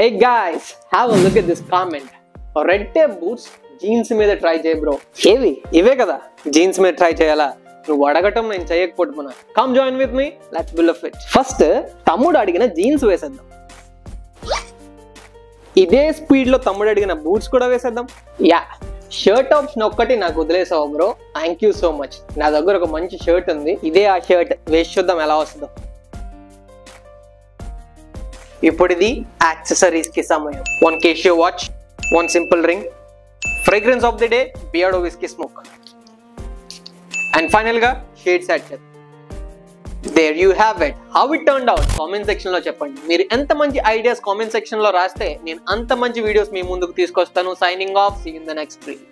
Hey guys, have a look at this comment. Red tape boots jeans me try jay bro. Heavy. Ive kada jeans me try jayala. Come join with me. Let's build a fit. First, tammud adigina jeans vesedam. Ide speed lo tammud adigina boots kuda vesedam. Yeah. Shirt tops nokkati naaku udalesavu bro. Thank you so much. Na daggara oka manchi shirt undi. Ide aa shirt veshodam ela vastundo. Ippudidi accessories ki samayam. One Casio watch, one simple ring, fragrance of the day, Beardo whiskey smoke. And finally ga shade set. There you have it. How it turned out? Comment section lo cheppandi. Meer entha manchi ideas comment section lo raaste nenu antha manchi videos mee munduku teeskostanu. Signing off. See you in the next video.